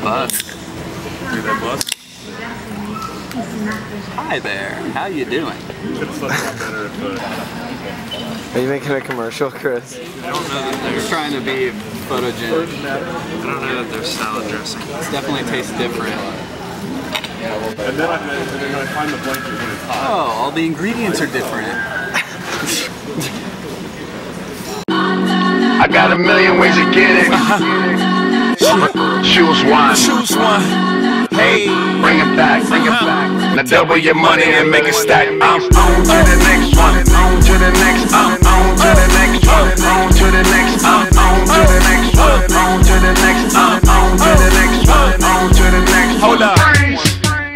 that bus. Hear that bus? Hi there. How you doing? It's a lot better if, are you making a commercial, Chris? I don't know that they're trying to be photogenic. I don't know that they're salad dressing. It definitely tastes different. And then I find the blanket when it's hot. Oh, all the ingredients are different. I got a million ways to get it. Choose one. Choose one. Hey, bring it back, bring it back. Now double your money and make it stack. I'm on to the next one. On to the next. I'm on to the next one. On to the next. I'm on to the next one. On to the next. I'm on to the next one. On to the next. Hold up.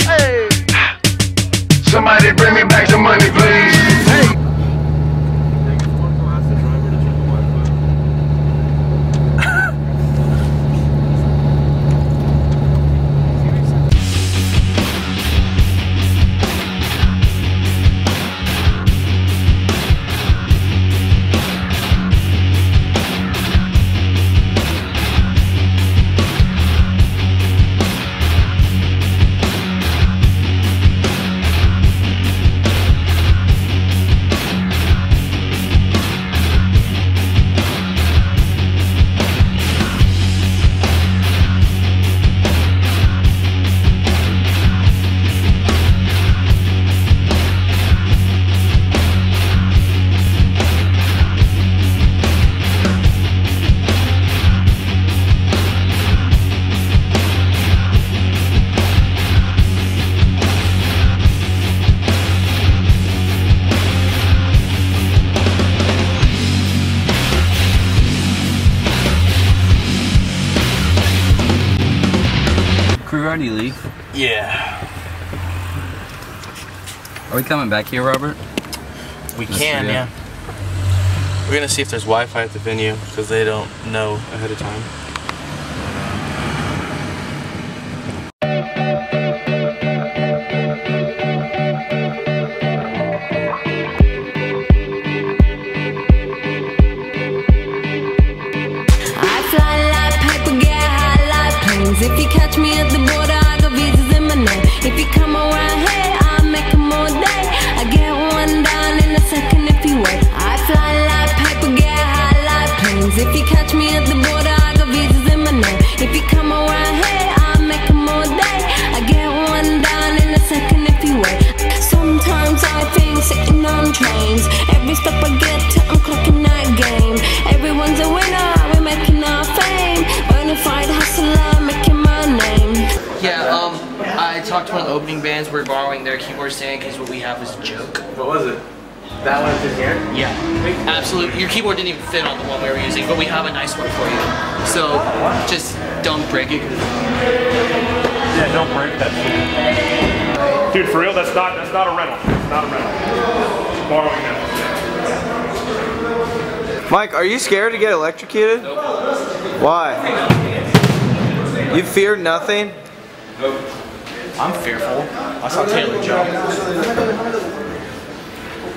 Hey. Somebody bring me back some money, please. Yeah. Are we coming back here, Robert? We can, yeah. We're gonna see if there's Wi-Fi at the venue because they don't know ahead of time. If you catch me at the border, I got visas in my name. If you come around here, I'll make them all day. I get one down in a second if you wait. I fly like paper, get high like planes. If you catch me at the border, I got visas in my name. If you come around here, I'll make them all day. I get one down in a second if you wait. Sometimes I think sitting on trains. Every stop I get to, I'm clocking that game. Everyone's a winner, we're making our fame. Bonafide hustler. Yeah, I talked to one of the opening bands. We're borrowing their keyboard stand because what we have is a joke. What was it? That one in here? Yeah. Absolutely. Your keyboard didn't even fit on the one we were using, but we have a nice one for you. So, just don't break it. Yeah, don't break that shit. Dude, for real, that's not a rental. It's not a rental. Borrowing that. Mike, are you scared to get electrocuted? Nope. Why? You fear nothing? Nope. I'm fearful. I saw Taylor jump.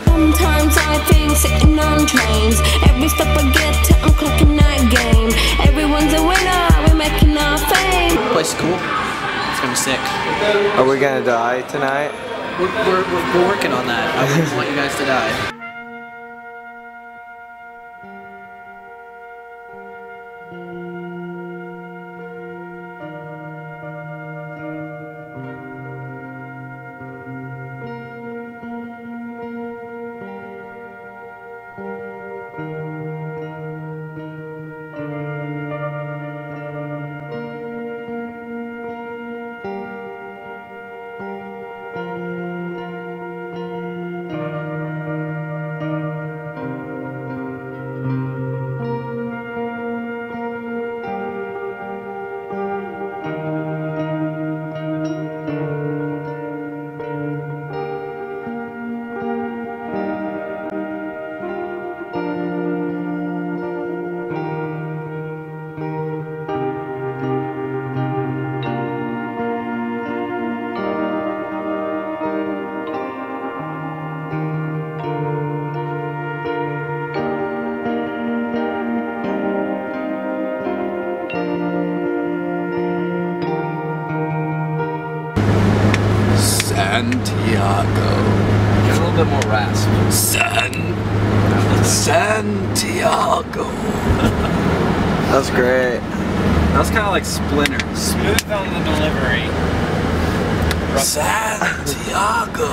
Sometimes I think sitting on trains. Every step I get to, I'm clocking that game. Everyone's a winner, we're making our fame. Place is cool. It's gonna be sick. Are we gonna die tonight? We're working on that. I wouldn't want you guys to die. Santiago. Get a little bit more rasp. Santiago. That was great. That was kind of like Splinter. Smooth on the delivery. Santiago.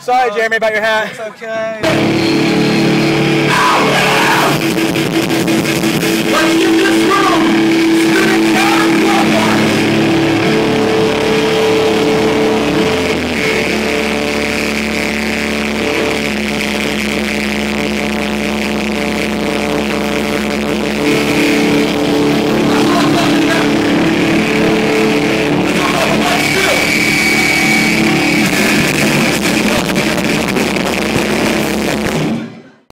Sorry, Jamie, about your hat. It's okay.